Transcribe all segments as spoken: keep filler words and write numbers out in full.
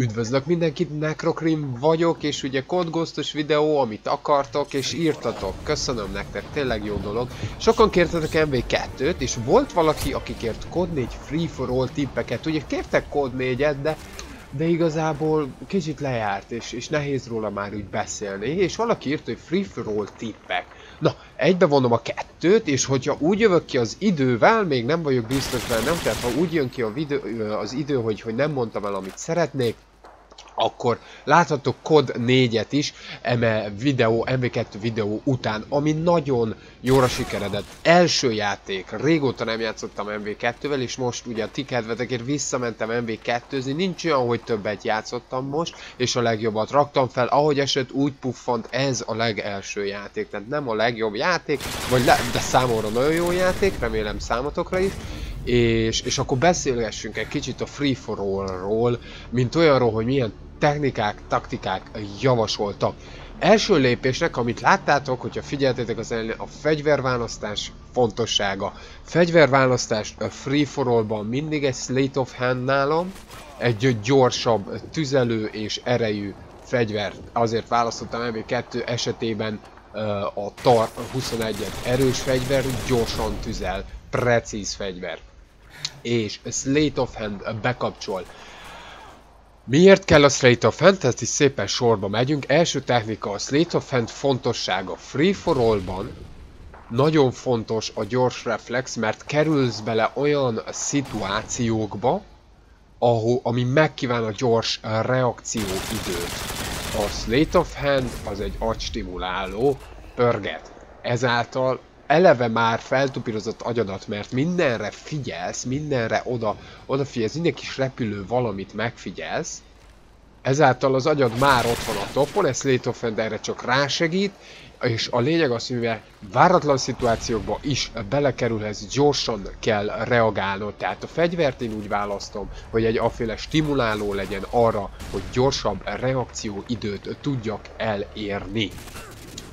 Üdvözlök mindenkit, nekrokrim vagyok, és ugye Cod ghostos videó, amit akartok, és írtatok. Köszönöm nektek, tényleg jó dolog. Sokan kértetek em vé kettőt, és volt valaki, aki kért Cod négy free for all tippeket. Ugye kértek Cod négyet, de, de igazából kicsit lejárt, és, és nehéz róla már úgy beszélni. És valaki írt, hogy free for all tippek. Na, egybe vonom a kettőt, és hogyha úgy jövök ki az idővel, még nem vagyok biztos bennem, tehát ha úgy jön ki a videó, az idő, hogy, hogy nem mondtam el, amit szeretnék, akkor láthatok Cod négyet is eme videó, em vé kettő videó után, ami nagyon jóra sikeredett. Első játék, régóta nem játszottam em vé kettővel, és most ugye a ti kedvetekért visszamentem em vé kettőzni, nincs olyan, hogy többet játszottam most, és a legjobbat raktam fel, ahogy esett úgy puffant, ez a legelső játék, tehát nem a legjobb játék, vagy le, de számomra nagyon jó játék, remélem számotokra is. És, és akkor beszélgessünk egy kicsit a free for all-ról, mint olyanról, hogy milyen technikák, taktikák javasoltak. Első lépésnek, amit láttátok, hogyha figyeltétek az elején, a fegyverválasztás fontossága. Fegyverválasztás a free for all-ban mindig egy Sleight of Hand nálam, egy gyorsabb, tüzelő és erejű fegyver. Azért választottam em vé kettő esetében a Tar huszonegyet, erős fegyver, gyorsan tüzel, precíz fegyver. És Sleight of Hand bekapcsol. Miért kell a Sleight of Hand? Tehát is szépen sorba megyünk. Első technika, a Sleight of Hand fontossága. Free for all-ban nagyon fontos a gyors reflex, mert kerülsz bele olyan szituációkba, ahol, ami megkíván a gyors reakcióidőt. A Sleight of Hand az egy agystimuláló, pörget. Ezáltal eleve már feltupírozott agyadat, mert mindenre figyelsz, mindenre oda, odafigyelsz, minden kis repülő valamit megfigyelsz, ezáltal az agyad már ott van a topon, ez Sleight of Hand erre csak rásegít, és a lényeg az, mivel váratlan szituációkba is belekerülhetsz, gyorsan kell reagálnod, tehát a fegyvert én úgy választom, hogy egy aféle stimuláló legyen arra, hogy gyorsabb reakcióidőt tudjak elérni.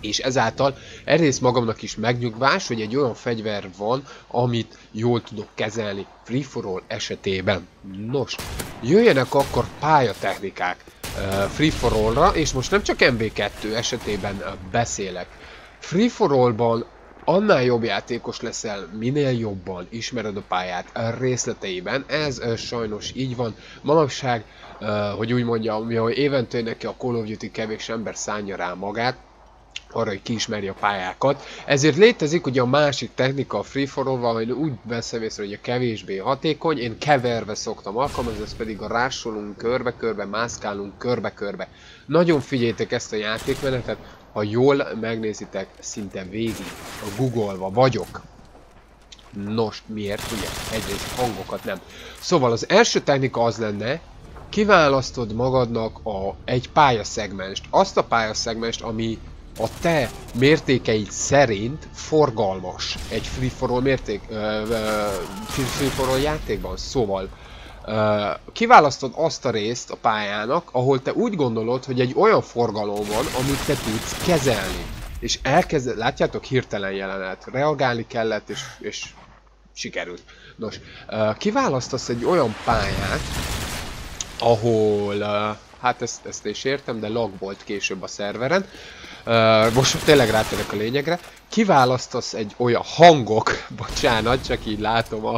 És ezáltal egyrészt magamnak is megnyugvás, hogy egy olyan fegyver van, amit jól tudok kezelni free for all esetében. Nos, jöjjenek akkor pályatechnikák free for all-ra, és most nem csak em vé kettő esetében beszélek. Free for all-ban annál jobb játékos leszel, minél jobban ismered a pályát a részleteiben. Ez sajnos így van. Manapság, hogy úgy mondjam, hogy évente neki a Call of Duty kevés ember szánja rá magát, arra, hogy kiismeri a pályákat. Ezért létezik ugye a másik technika a free for all-val, hogy úgy veszem észre, hogy a kevésbé hatékony, én keverve szoktam alkalmazni, ez pedig a rásolunk körbe-körbe, mászkálunk körbe-körbe. Nagyon figyeljétek ezt a játékmenetet, ha jól megnézitek, szinte végig a Google-va vagyok. Nos, miért? Ugye egyrészt hangokat nem. Szóval az első technika az lenne, kiválasztod magadnak a, egy pályaszegmest. Azt a pályaszegmest, ami a te mértékeid szerint forgalmas egy free for all mérték, ö, ö, free for all játékban, szóval ö, kiválasztod azt a részt a pályának, ahol te úgy gondolod, hogy egy olyan forgalom van, amit te tudsz kezelni. És elkezded, látjátok, hirtelen jelenet, reagálni kellett, és, és sikerült. Nos, ö, kiválasztasz egy olyan pályát, ahol, ö, hát ezt, ezt is értem, de lag volt később a szerveren, Uh, most tényleg ráterek a lényegre, kiválasztasz egy olyan hangok, bocsánat, csak így látom a,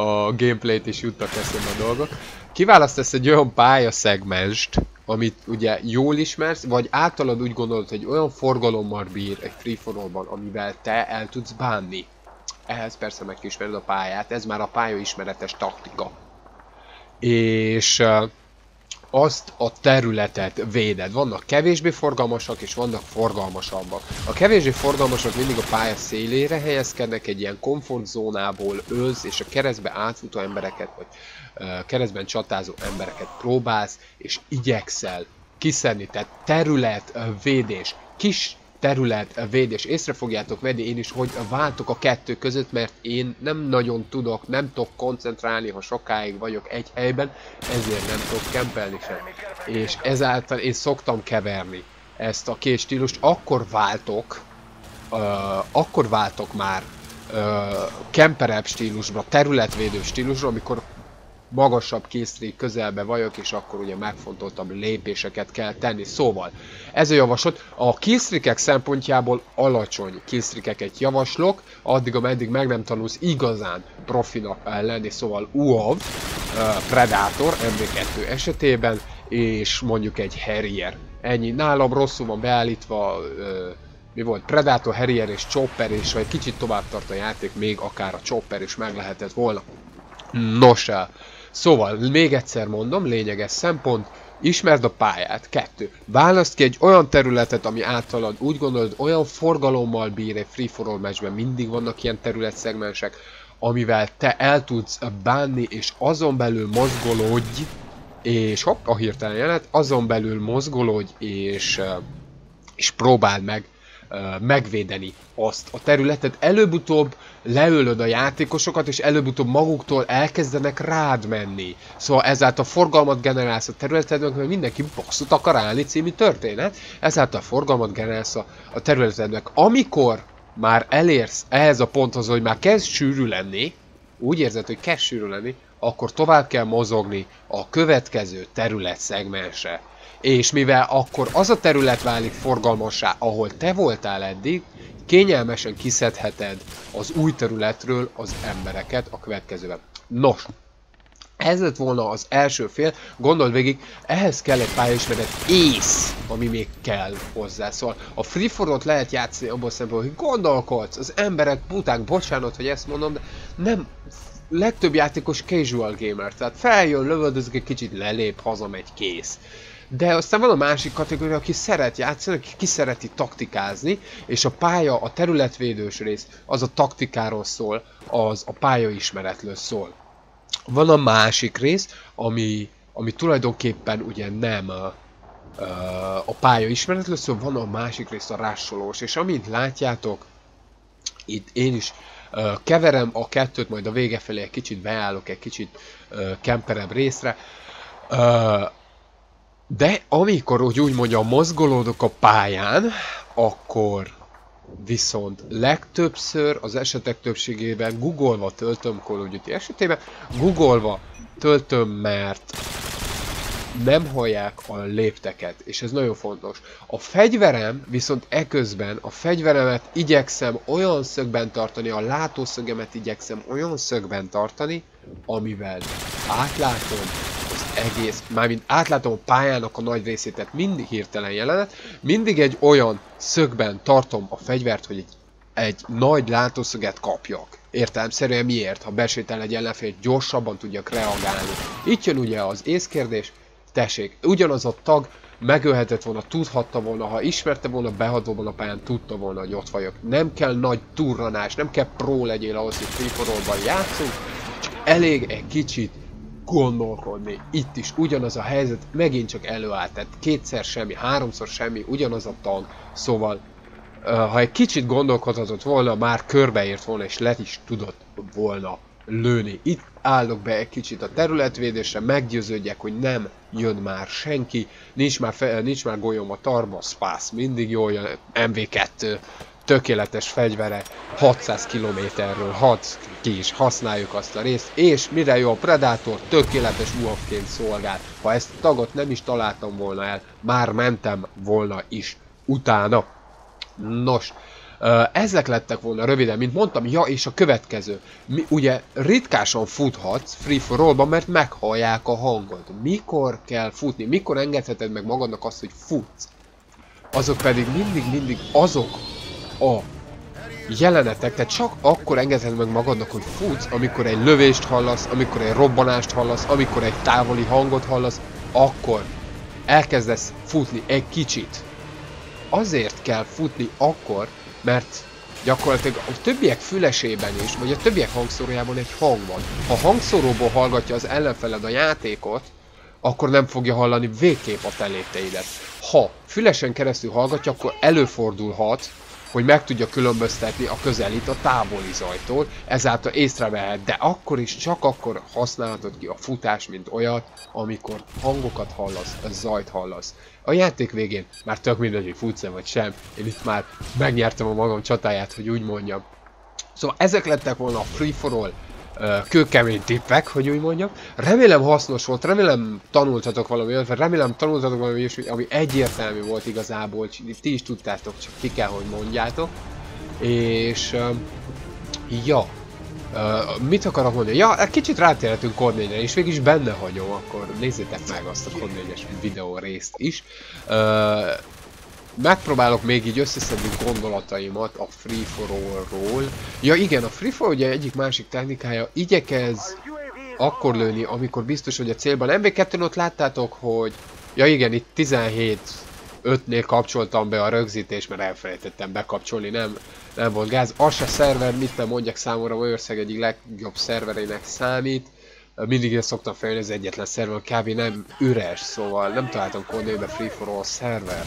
a gameplayt is, jutnak eszembe a dolgok, kiválasztasz egy olyan pályaszegmest, amit ugye jól ismersz, vagy általad úgy gondolod, hogy olyan forgalommal bír egy free for all-ban, amivel te el tudsz bánni. Ehhez persze megismered a pályát, ez már a pályaismeretes taktika. És Uh, azt a területet véded. Vannak kevésbé forgalmasak, és vannak forgalmasabbak. A kevésbé forgalmasak mindig a pálya szélére helyezkednek, egy ilyen komfortzónából ölsz, és a keresztbe átfutó embereket, vagy uh, keresztben csatázó embereket próbálsz, és igyekszel kiszedni. Tehát területvédés. Kis területvédés. Észre fogjátok venni én is, hogy váltok a kettő között, mert én nem nagyon tudok, nem tudok koncentrálni, ha sokáig vagyok egy helyben, ezért nem tudok kempelni sem. És ezáltal én szoktam keverni ezt a két stílust, akkor váltok, uh, akkor váltok már uh, kemperebb stílusba, területvédő stílusra, amikor magasabb készülék közelbe vagyok, és akkor ugye megfontoltabb lépéseket kell tenni. Szóval ez a javaslat. A készülékek szempontjából alacsony készülékeket javaslok, addig, ameddig meg nem tanulsz igazán profinak lenni, szóval u á vé, Predator, em vé kettő esetében, és mondjuk egy Harrier. Ennyi. Nálam rosszul van beállítva, mi volt? Predator, Harrier és Chopper, és ha egy kicsit tovább tart a játék, még akár a Chopper is meg lehetett volna. Nos, szóval még egyszer mondom, lényeges szempont, ismerd a pályát. Kettő. Válaszd ki egy olyan területet, ami általad úgy gondolod, olyan forgalommal bír egy free-for-all meccsben, mindig vannak ilyen területszegmensek, amivel te el tudsz bánni, és azon belül mozgolódj, és hopp, a hirtelen jelenet, azon belül mozgolódj, és, és próbáld meg megvédeni azt a területet. Előbb-utóbb leölöd a játékosokat, és előbb-utóbb maguktól elkezdenek rád menni. Szóval ezáltal forgalmat generálsz a területedben, mert mindenki bosszút akar állni című történet. Ezáltal forgalmat generálsz a, a területednek. Amikor már elérsz ehhez a ponthoz, hogy már kezd sűrű lenni, úgy érzed, hogy kezd sűrű lenni, akkor tovább kell mozogni a következő terület szegmense. És mivel akkor az a terület válik forgalmassá, ahol te voltál eddig, kényelmesen kiszedheted az új területről az embereket a következőben. Nos, ez lett volna az első fél, gondold végig, ehhez kell egy pályaismeret ész, ami még kell hozzá. Szóval a free-for-all-t lehet játszani abból szempontból, hogy gondolkodsz, az emberek buták, bocsánat, hogy ezt mondom, de nem... Legtöbb játékos casual gamer, tehát feljön, lövöldözik, egy kicsit lelép, hazamegy, kész. De aztán van a másik kategória, aki szeret játszani, aki ki szereti taktikázni, és a pálya, a területvédős rész, az a taktikáról szól, az a pályaismeretről szól. Van a másik rész, ami, ami tulajdonképpen ugye nem a, a pályaismeretről szól, van a másik rész a rásolós, és amint látjátok, itt én is keverem a kettőt, majd a vége felé egy kicsit beállok, egy kicsit kemperebb részre. De amikor úgy, úgy mondjam, mozgolódok a pályán, akkor viszont legtöbbször az esetek többségében googolva töltöm, Call of Duty esetében, googolva töltöm, mert nem hallják a lépteket, és ez nagyon fontos. A fegyverem viszont eközben, a fegyveremet igyekszem olyan szögben tartani, a látószögemet igyekszem olyan szögben tartani, amivel átlátom az egész, mármint átlátom a pályának a nagy részét, tehát mindig hirtelen jelenet, mindig egy olyan szögben tartom a fegyvert, hogy egy, egy nagy látószöget kapjak. Értelemszerűen miért? Ha besétel egy ellenfél, gyorsabban tudjak reagálni. Itt jön ugye az észkérdés. Tessék, ugyanaz a tag megölhetett volna, tudhatta volna, ha ismerte volna, behadóban a pályán tudta volna, hogy ott vagyok. Nem kell nagy turranás, nem kell pró legyél ahhoz, hogy free-for-all-ban játszunk, csak elég egy kicsit gondolkodni. Itt is ugyanaz a helyzet, megint csak előállt, tehát kétszer semmi, háromszor semmi, ugyanaz a tag, szóval ha egy kicsit gondolkodhatott volna, már körbeért volna, és le is tudott volna lőni. Itt állok be egy kicsit a területvédésre, meggyőződjek, hogy nem jön már senki, nincs már, fe, nincs már golyom a tarba, spász, mindig jól jön, em vé kettő, tökéletes fegyvere, hatszáz kilométerről, hat ki is használjuk azt a részt, és mire jó a Predator, tökéletes u á vé-ként szolgál. Ha ezt a tagot nem is találtam volna el, már mentem volna is utána. Nos, ezek lettek volna röviden, mint mondtam, ja, és a következő. Mi, ugye ritkásan futhatsz free-for-all-ban, mert meghallják a hangod. Mikor kell futni, mikor engedheted meg magadnak azt, hogy futsz? Azok pedig mindig-mindig azok a jelenetek, tehát csak akkor engedheted meg magadnak, hogy futsz, amikor egy lövést hallasz, amikor egy robbanást hallasz, amikor egy távoli hangot hallasz, akkor elkezdesz futni egy kicsit. Azért kell futni akkor, mert gyakorlatilag a többiek fülesében is, vagy a többiek hangszórójában egy hang van. Ha hangszóróból hallgatja az ellenfeled a játékot, akkor nem fogja hallani végképp a te lépteidet. Ha fülesen keresztül hallgatja, akkor előfordulhat, hogy meg tudja különböztetni a közelít a távoli zajtól, ezáltal észrevehet, de akkor is csak akkor használhatod ki a futás, mint olyat, amikor hangokat hallasz, zajt hallasz. A játék végén már tök mindegy, hogy futsz-e vagy sem, én itt már megnyertem a magam csatáját, hogy úgy mondjam. Szóval ezek lettek volna a free-for-all kőkemény tippek, hogy úgy mondjam. Remélem hasznos volt, remélem tanultatok valami, remélem tanultatok valami, ami egyértelmű volt igazából, ti is tudtátok, csak ki kell, hogy mondjátok. És... ja. Mit akarok mondani? Ja, kicsit rátérhetünk Cod négyre is, végig is benne hagyom, akkor nézzétek meg azt a Cod négyes videó részt is. Megpróbálok még így összeszedni gondolataimat a Free for All-ról. Ja igen, a Free for All ugye egyik másik technikája, igyekez akkor lőni, amikor biztos, hogy a célban. em vé kettőn ott láttátok, hogy... Ja igen, itt tizenhét ötnél kapcsoltam be a rögzítést, mert elfelejtettem bekapcsolni, nem, nem volt gáz. Az a szerver, mit nem mondjak, számomra Magyarország egyik legjobb szerverének számít. Mindig én szoktam fejlődni, az egyetlen szerver, kb. Nem üres, szóval nem találtam Cod négybe Free for All szerver.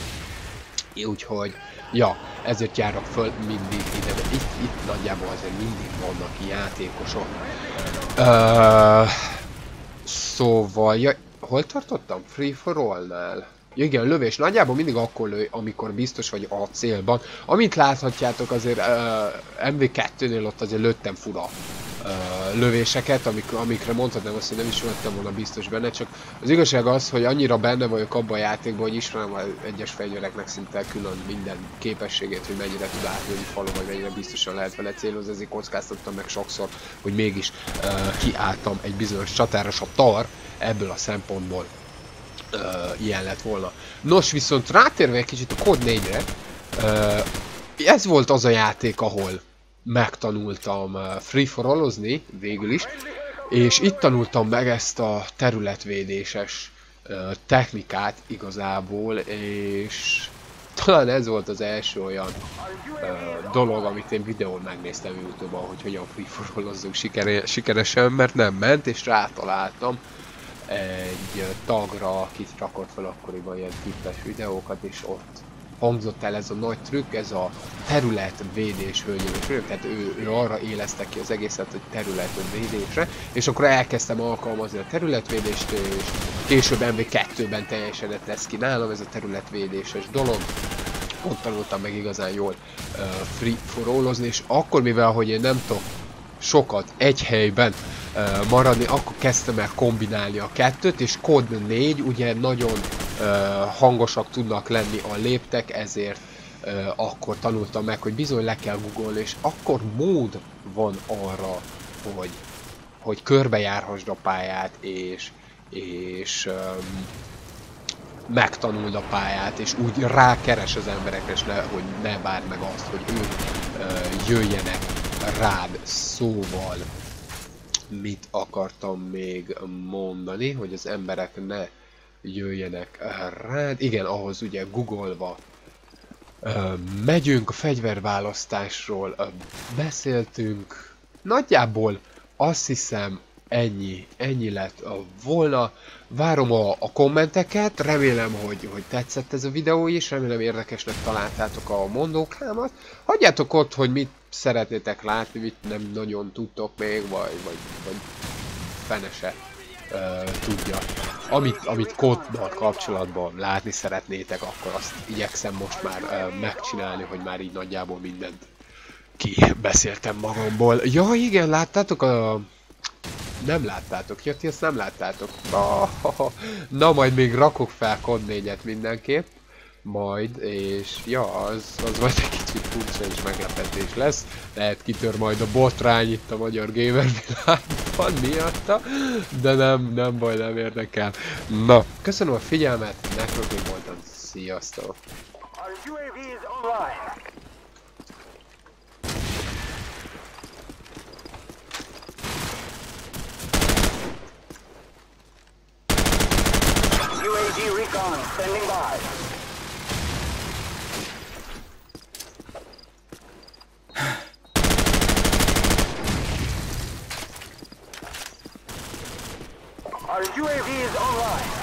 Úgyhogy, ja, ezért járok föl mindig ide, de itt, itt nagyjából azért mindig vannak játékosok. Uh, szóval, ja, hol tartottam? Free for all-nál? Ja, igen, lövés. Nagyjából mindig akkor lő, amikor biztos vagy a célban. Amit láthatjátok azért uh, em vé kettőnél ott azért lőttem fura Uh, lövéseket, amik, amikre mondhatnám azt, hogy nem is voltam volna biztos benne, csak az igazság az, hogy annyira benne vagyok abban a játékban, hogy ismerem az egyes fegyvereknek szinte külön minden képességét, hogy mennyire tud átlőni falon, vagy mennyire biztosan lehet vele célozni, ezért kockáztattam meg sokszor, hogy mégis uh, kiálltam egy bizonyos csatára, és a Tar ebből a szempontból uh, ilyen lett volna. Nos, viszont rátérve egy kicsit a Cod négyre, uh, ez volt az a játék, ahol megtanultam free for all-ozni végül is, és itt tanultam meg ezt a területvédéses technikát igazából, és talán ez volt az első olyan dolog, amit én videón megnéztem YouTube-on, hogy hogyan free for all-ozzunk sikeresen, mert nem ment, és rátaláltam egy tagra, akit rakott fel akkoriban ilyen tippes videókat, és ott hangzott el ez a nagy trükk, ez a területvédés, hölgyeim és uraim, tehát ő, ő arra éleszte ki az egészet, hogy területvédésre, és akkor elkezdtem alkalmazni a területvédést, és később em vé kettőben teljesedett lesz ki nálam ez a területvédéses dolog. Ott tanultam meg igazán jól uh, free for all-ozni, és akkor, mivel hogy én nem tudok sokat egy helyben uh, maradni, akkor kezdtem el kombinálni a kettőt, és Cod négy ugye nagyon Uh, hangosak tudnak lenni a léptek, ezért uh, akkor tanultam meg, hogy bizony le kell googolni, és akkor mód van arra, hogy, hogy körbejárhassd a pályát, és, és um, megtanuld a pályát, és úgy rákeres az emberekre, és ne, hogy ne várd meg azt, hogy ők uh, jöjjenek rád. Szóval, mit akartam még mondani, hogy az emberek ne jöjjenek rád. Igen, ahhoz ugye googolva uh, megyünk, a fegyverválasztásról uh, beszéltünk. Nagyjából azt hiszem ennyi, ennyi lett uh, volna. Várom a, a kommenteket, remélem, hogy, hogy tetszett ez a videó is, remélem érdekesnek találtátok a mondókámat. Hagyjátok ott, hogy mit szeretnétek látni, mit nem nagyon tudtok még, vagy, vagy, vagy fenese Uh, tudja. Amit, amit Cod-dal kapcsolatban látni szeretnétek, akkor azt igyekszem most már uh, megcsinálni, hogy már így nagyjából mindent kibeszéltem magamból. Ja igen, láttátok a... Nem láttátok, ja ti ezt nem láttátok. Na, na majd még rakok fel Cod négyet mindenképp. Majd, és ja, az, az majd egy kicsit furcsa és meglepetés lesz. Lehet kitör majd a botrány itt a magyar gamer világban miatta, de nem, nem baj, nem érdekel. Na, köszönöm a figyelmet, nekrokrim voltam, sziasztok! u á vé recon standing by. Our u á vé is online.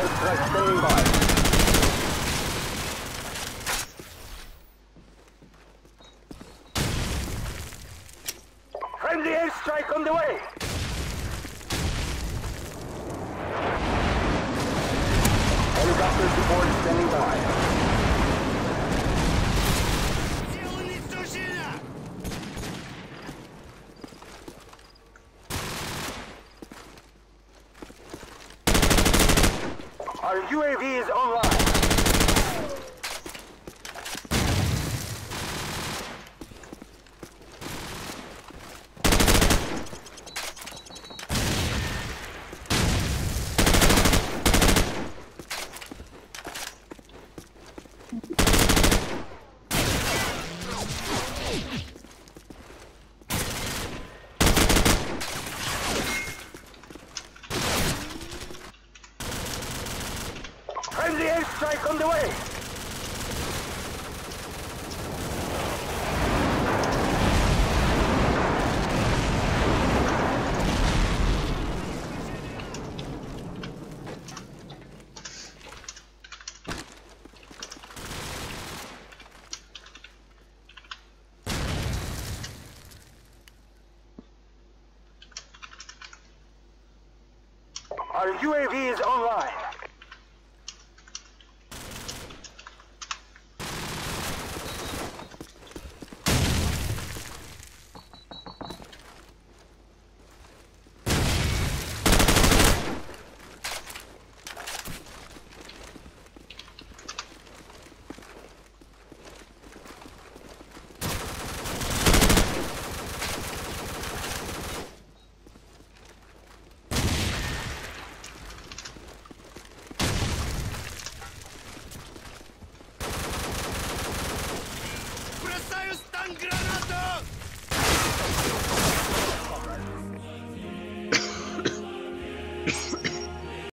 Airstrike standing by. Friendly airstrike on the way. Helicopter support standing by. Our U A V is online. Friendly airstrike on the way! Our U A V is online.